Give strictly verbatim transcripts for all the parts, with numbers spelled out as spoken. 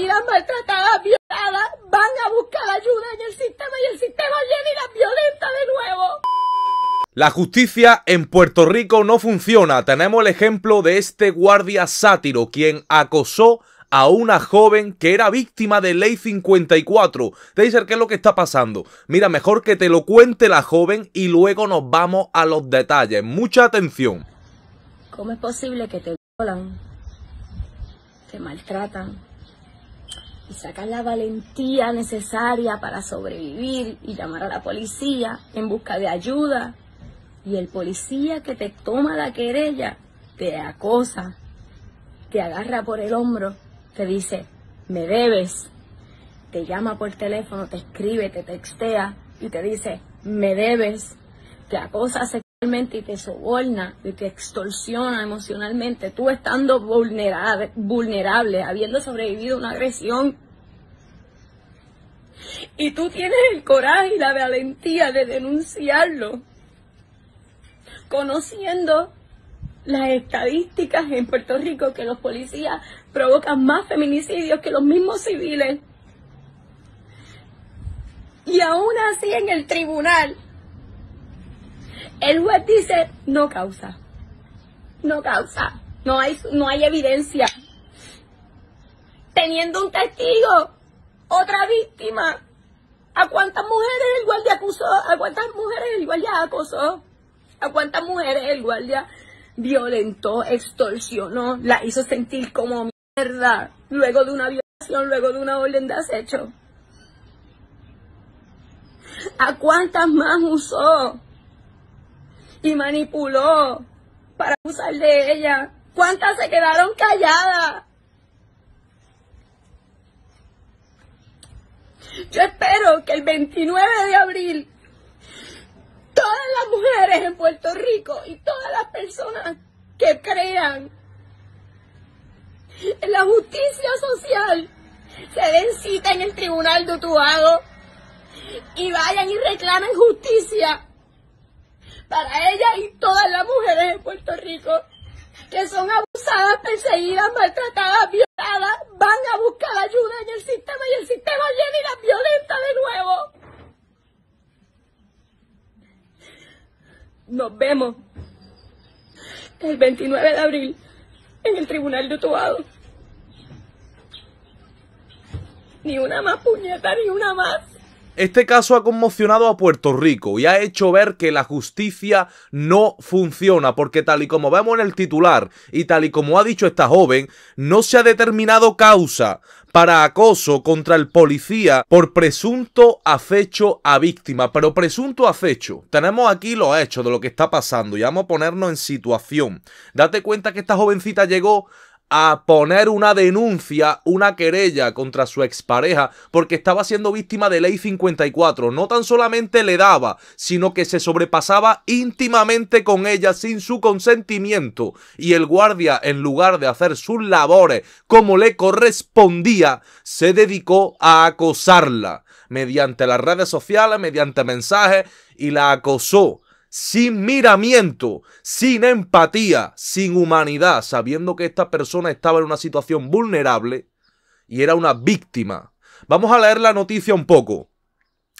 heridas, maltratadas, violadas, van a buscar ayuda en el sistema y el sistema viene y las violenta de nuevo. La justicia en Puerto Rico no funciona. Tenemos el ejemplo de este guardia sátiro, quien acosó a una joven que era víctima de ley cincuenta y cuatro. Taser, ¿qué es lo que está pasando? Mira, mejor que te lo cuente la joven y luego nos vamos a los detalles. Mucha atención. ¿Cómo es posible que te violan, te maltratan y sacas la valentía necesaria para sobrevivir y llamar a la policía en busca de ayuda y el policía que te toma la querella te acosa, te agarra por el hombro, te dice, me debes, te llama por teléfono, te escribe, te textea y te dice, me debes, te acosa sexualmente y te soborna y te extorsiona emocionalmente, tú estando vulnerable, vulnerable, habiendo sobrevivido a una agresión. Y tú tienes el coraje y la valentía de denunciarlo, conociendo las estadísticas en Puerto Rico que los policías provocan más feminicidios que los mismos civiles. Y aún así en el tribunal, el juez dice, no causa, no causa, no hay, no hay evidencia. Teniendo un testigo, otra víctima, ¿a cuántas mujeres el guardia acusó? ¿A cuántas mujeres el guardia acosó? ¿A cuántas mujeres el guardia violentó, extorsionó, la hizo sentir como mierda, luego de una violación, luego de una orden de acecho? ¿A cuántas más usó y manipuló para abusar de ella? ¿Cuántas se quedaron calladas? Yo espero que el veintinueve de abril todas las mujeres en Puerto Rico y todas las personas que crean en la justicia social se den cita en el tribunal de Utuado y vayan y reclamen justicia para ellas y todas las mujeres en Puerto Rico que son abusadas, perseguidas, maltratadas, violadas, van a buscar ayuda en el sistema y el sistema viene y las violenta de nuevo. Nos vemos el veintinueve de abril en el tribunal de Utuado. Ni una más, puñeta, ni una más. Este caso ha conmocionado a Puerto Rico y ha hecho ver que la justicia no funciona, porque tal y como vemos en el titular y tal y como ha dicho esta joven, no se ha determinado causa para acoso contra el policía por presunto acecho a víctima. Pero presunto acecho, tenemos aquí los hechos de lo que está pasando y vamos a ponernos en situación. Date cuenta que esta jovencita llegó a poner una denuncia, una querella contra su expareja porque estaba siendo víctima de ley cincuenta y cuatro. No tan solamente le daba, sino que se sobrepasaba íntimamente con ella sin su consentimiento. Y el guardia, en lugar de hacer sus labores como le correspondía, se dedicó a acosarla mediante las redes sociales, mediante mensajes, y la acosó sin miramiento, sin empatía, sin humanidad, sabiendo que esta persona estaba en una situación vulnerable y era una víctima. Vamos a leer la noticia un poco.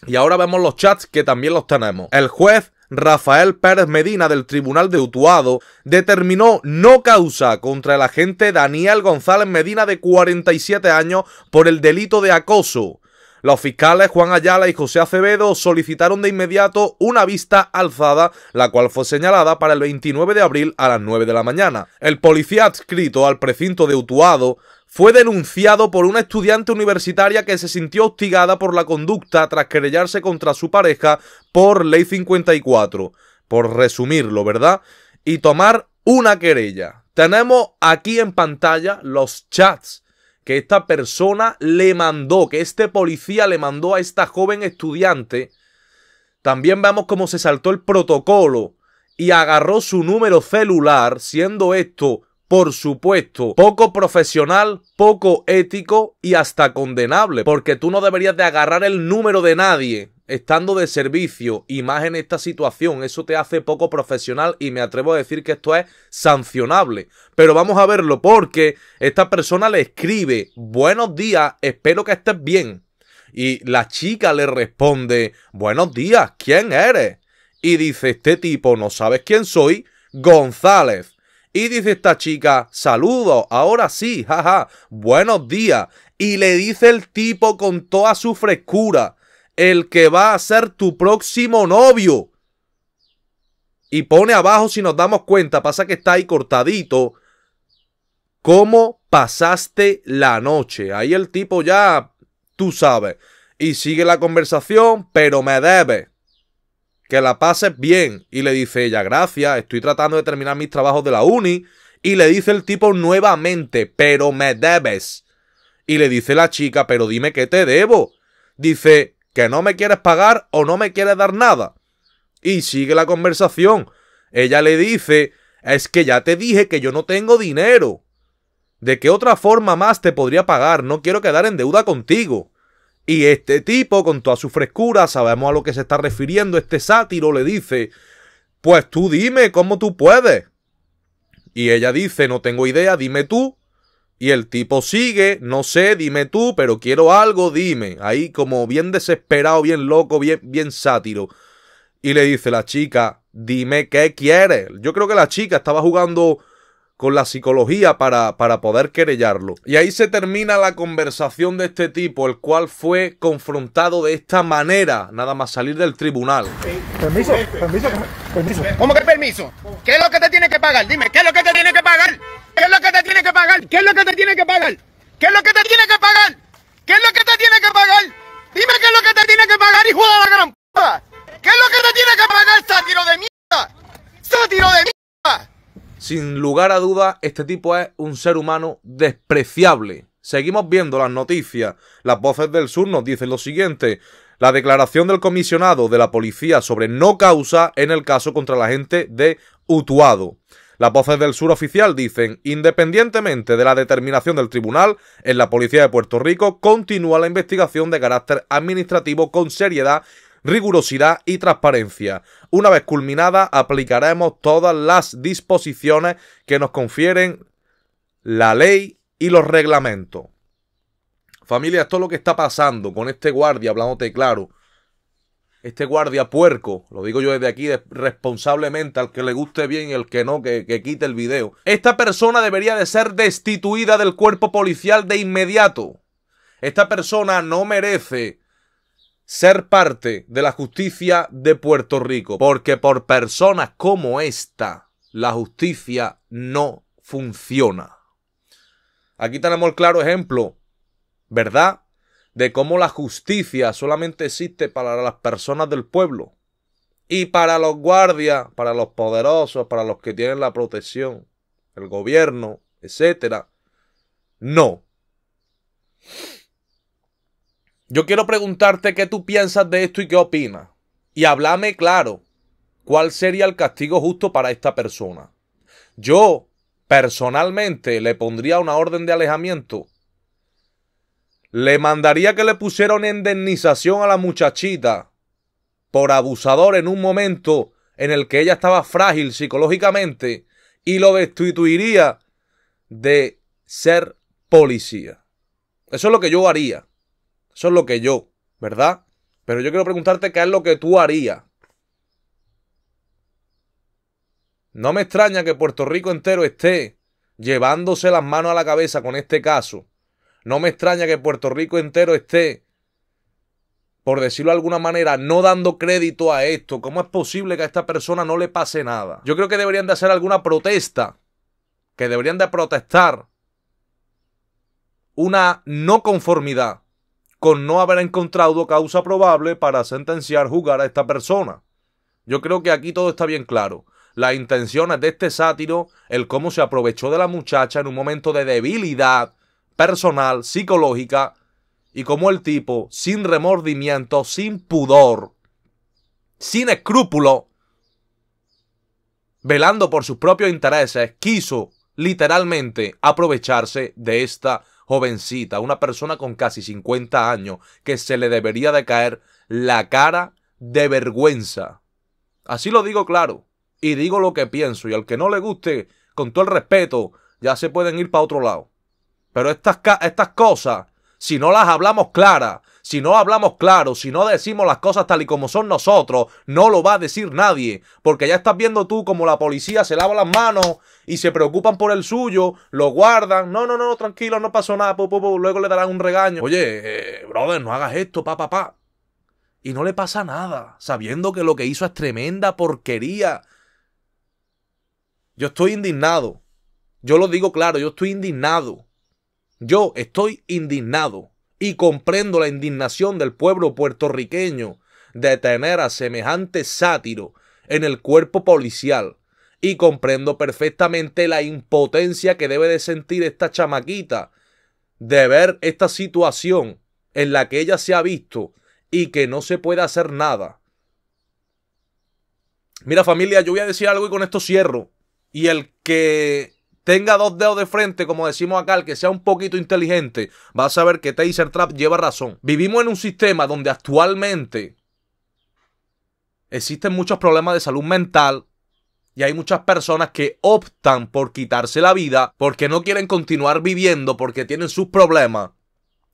Y ahora vemos los chats que también los tenemos. El juez Rafael Pérez Medina del Tribunal de Utuado determinó no causa contra el agente Daniel González Medina de cuarenta y siete años por el delito de acoso. Los fiscales Juan Ayala y José Acevedo solicitaron de inmediato una vista alzada, la cual fue señalada para el veintinueve de abril a las nueve de la mañana. El policía adscrito al precinto de Utuado fue denunciado por una estudiante universitaria que se sintió hostigada por la conducta tras querellarse contra su pareja por ley cincuenta y cuatro, por resumirlo, ¿verdad? Y tomar una querella. Tenemos aquí en pantalla los chats que esta persona le mandó, que este policía le mandó a esta joven estudiante. También vemos cómo se saltó el protocolo y agarró su número celular, siendo esto, por supuesto, poco profesional, poco ético y hasta condenable, porque tú no deberías de agarrar el número de nadie estando de servicio y más en esta situación, eso te hace poco profesional y me atrevo a decir que esto es sancionable. Pero vamos a verlo porque esta persona le escribe: buenos días, espero que estés bien. Y la chica le responde: buenos días, ¿quién eres? Y dice este tipo: ¿no sabes quién soy? González. Y dice esta chica: saludos, ahora sí, jaja, buenos días. Y le dice el tipo con toda su frescura: el que va a ser tu próximo novio. Y pone abajo, si nos damos cuenta, pasa que está ahí cortadito: ¿cómo pasaste la noche? Ahí el tipo ya, tú sabes. Y sigue la conversación: pero me debes. Que la pases bien. Y le dice ella: gracias, estoy tratando de terminar mis trabajos de la uni. Y le dice el tipo nuevamente: pero me debes. Y le dice la chica: pero dime qué te debo. Dice: que no me quieres pagar o no me quieres dar nada. Y sigue la conversación. Ella le dice: es que ya te dije que yo no tengo dinero. ¿De qué otra forma más te podría pagar? No quiero quedar en deuda contigo. Y este tipo, con toda su frescura, sabemos a lo que se está refiriendo este sátiro, le dice: pues tú dime, ¿cómo tú puedes? Y ella dice: no tengo idea, dime tú. Y el tipo sigue: no sé, dime tú, pero quiero algo, dime. Ahí como bien desesperado, bien loco, bien, bien sátiro. Y le dice la chica: dime qué quieres. Yo creo que la chica estaba jugando con la psicología para, para poder querellarlo. Y ahí se termina la conversación de este tipo, el cual fue confrontado de esta manera, nada más salir del tribunal. Permiso, permiso, permiso. ¿Cómo que permiso? ¿Qué es lo que te tiene que pagar? Dime, ¿qué es lo que te tiene que pagar? ¿Qué es lo que te tiene que pagar? ¿Qué es lo que te tiene que pagar? ¿Qué es lo que te tiene que pagar? ¿Qué es lo que te tiene que pagar? Dime qué es lo que te tiene que pagar, hijo de la gran puta. ¿Qué es lo que te tiene que pagar, sátiro de mierda? ¡Sátiro de mierda! Sin lugar a dudas, este tipo es un ser humano despreciable. Seguimos viendo las noticias. Las voces del sur nos dicen lo siguiente: la declaración del comisionado de la policía sobre no causa en el caso contra la gente de Utuado. Las voces del sur oficial dicen: independientemente de la determinación del tribunal, en la policía de Puerto Rico continúa la investigación de carácter administrativo con seriedad, rigurosidad y transparencia. Una vez culminada, aplicaremos todas las disposiciones que nos confieren la ley y los reglamentos. Familia, esto es lo que está pasando con este guardia, hablándote claro. Este guardia puerco, lo digo yo desde aquí responsablemente, al que le guste bien y al que no, que, que quite el video. Esta persona debería de ser destituida del cuerpo policial de inmediato. Esta persona no merece ser parte de la justicia de Puerto Rico, porque por personas como esta, la justicia no funciona. Aquí tenemos el claro ejemplo, ¿verdad?, de cómo la justicia solamente existe para las personas del pueblo y para los guardias, para los poderosos, para los que tienen la protección, el gobierno, etcétera. No. Yo quiero preguntarte qué tú piensas de esto y qué opinas. Y háblame claro, ¿cuál sería el castigo justo para esta persona? Yo, personalmente, le pondría una orden de alejamiento. Le mandaría que le pusiera una indemnización a la muchachita por abusador en un momento en el que ella estaba frágil psicológicamente, y lo destituiría de ser policía. Eso es lo que yo haría. Eso es lo que yo, ¿verdad? Pero yo quiero preguntarte qué es lo que tú harías. No me extraña que Puerto Rico entero esté llevándose las manos a la cabeza con este caso. No me extraña que Puerto Rico entero esté, por decirlo de alguna manera, no dando crédito a esto. ¿Cómo es posible que a esta persona no le pase nada? Yo creo que deberían de hacer alguna protesta, que deberían de protestar una no conformidad con no haber encontrado causa probable para sentenciar, juzgar a esta persona. Yo creo que aquí todo está bien claro. Las intenciones de este sátiro, el cómo se aprovechó de la muchacha en un momento de debilidad personal, psicológica, y cómo el tipo, sin remordimiento, sin pudor, sin escrúpulo, velando por sus propios intereses, quiso literalmente aprovecharse de esta jovencita, una persona con casi cincuenta años, que se le debería de caer la cara de vergüenza. Así lo digo claro y digo lo que pienso, y al que no le guste, con todo el respeto, ya se pueden ir para otro lado. Pero estas, estas cosas, si no las hablamos claras, si no hablamos claro, si no decimos las cosas tal y como son nosotros, no lo va a decir nadie. Porque ya estás viendo tú como la policía se lava las manos y se preocupan por el suyo, lo guardan. No, no, no, tranquilo, no pasó nada, po, po, po. Luego le darán un regaño. Oye, eh, brother, no hagas esto, pa, pa, pa. Y no le pasa nada, sabiendo que lo que hizo es tremenda porquería. Yo estoy indignado. Yo lo digo claro, yo estoy indignado. Yo estoy indignado y comprendo la indignación del pueblo puertorriqueño de tener a semejante sátiro en el cuerpo policial, y comprendo perfectamente la impotencia que debe de sentir esta chamaquita de ver esta situación en la que ella se ha visto y que no se puede hacer nada. Mira, familia, yo voy a decir algo y con esto cierro. Y el que tenga dos dedos de frente, como decimos acá, el que sea un poquito inteligente, va a saber que Taser Trap lleva razón. Vivimos en un sistema donde actualmente existen muchos problemas de salud mental y hay muchas personas que optan por quitarse la vida porque no quieren continuar viviendo, porque tienen sus problemas.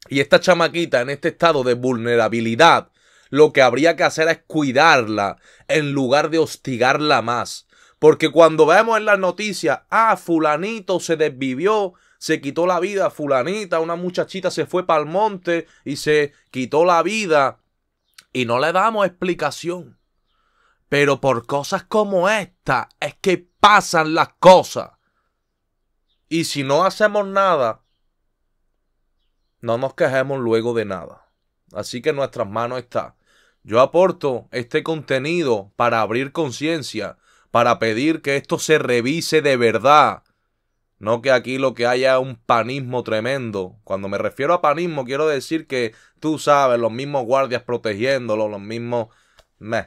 Y esta chamaquita en este estado de vulnerabilidad, lo que habría que hacer es cuidarla en lugar de hostigarla más. Porque cuando vemos en las noticias, ah, fulanito se desvivió, se quitó la vida, fulanita, una muchachita se fue para el monte y se quitó la vida, y no le damos explicación. Pero por cosas como esta es que pasan las cosas. Y si no hacemos nada, no nos quejemos luego de nada. Así que en nuestras manos está. Yo aporto este contenido para abrir conciencia, para pedir que esto se revise de verdad. No que aquí lo que haya es un panismo tremendo. Cuando me refiero a panismo, quiero decir que, tú sabes, los mismos guardias protegiéndolo, los mismos... Meh.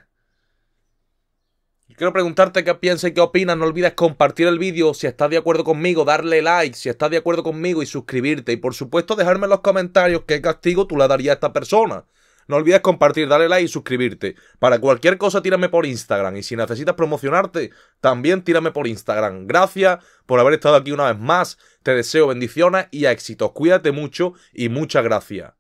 Quiero preguntarte qué piensas y qué opinas. No olvides compartir el vídeo si estás de acuerdo conmigo, darle like si estás de acuerdo conmigo y suscribirte. Y por supuesto dejarme en los comentarios qué castigo tú le darías a esta persona. No olvides compartir, darle like y suscribirte. Para cualquier cosa tírame por Instagram. Y si necesitas promocionarte, también tírame por Instagram. Gracias por haber estado aquí una vez más. Te deseo bendiciones y éxitos. Cuídate mucho y muchas gracias.